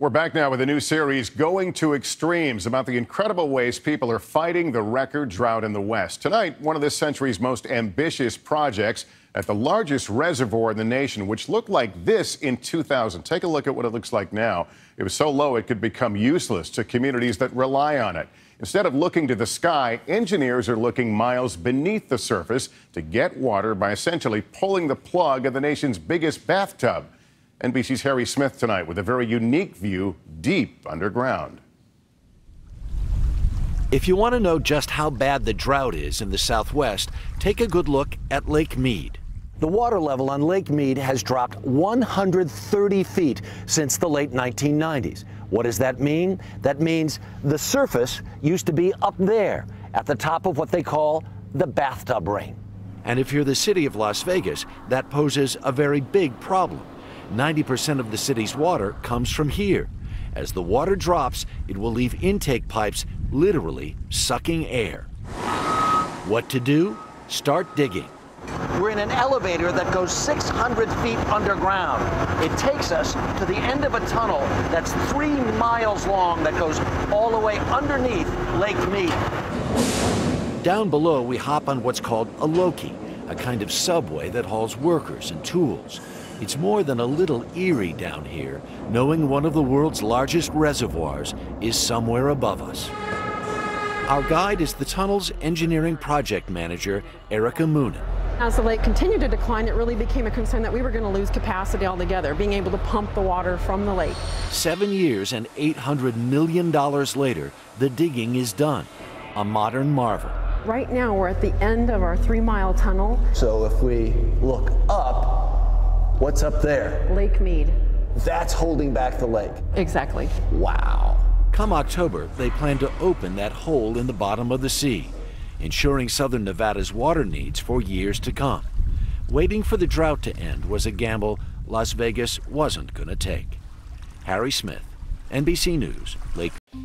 We're back now with a new series, Going to Extremes, about the incredible ways people are fighting the record drought in the West. Tonight, one of this century's most ambitious projects at the largest reservoir in the nation, which looked like this in 2000. Take a look at what it looks like now. It was so low it could become useless to communities that rely on it. Instead of looking to the sky, engineers are looking miles beneath the surface to get water by essentially pulling the plug of the nation's biggest bathtub. NBC's Harry Smith tonight with a very unique view deep underground. If you want to know just how bad the drought is in the Southwest, take a good look at Lake Mead. The water level on Lake Mead has dropped 130 feet since the late 1990s. What does that mean? That means the surface used to be up there at the top of what they call the bathtub ring. And if you're the city of Las Vegas, that poses a very big problem. 90% of the city's water comes from here. As the water drops, it will leave intake pipes literally sucking air. What to do? Start digging. We're in an elevator that goes 600 feet underground. It takes us to the end of a tunnel that's 3 miles long that goes all the way underneath Lake Mead. Down below, we hop on what's called a loki, a kind of subway that hauls workers and tools. It's more than a little eerie down here, knowing one of the world's largest reservoirs is somewhere above us. Our guide is the tunnel's engineering project manager, Erica Moonen. As the lake continued to decline, it really became a concern that we were going to lose capacity altogether, being able to pump the water from the lake. 7 years and $800 million later, the digging is done, a modern marvel. Right now, we're at the end of our 3-mile tunnel. So if we look up, what's up there? Lake Mead. That's holding back the lake. Exactly. Wow. Come October, they plan to open that hole in the bottom of the sea, ensuring southern Nevada's water needs for years to come. Waiting for the drought to end was a gamble Las Vegas wasn't going to take. Harry Smith, NBC News, Lake Mead.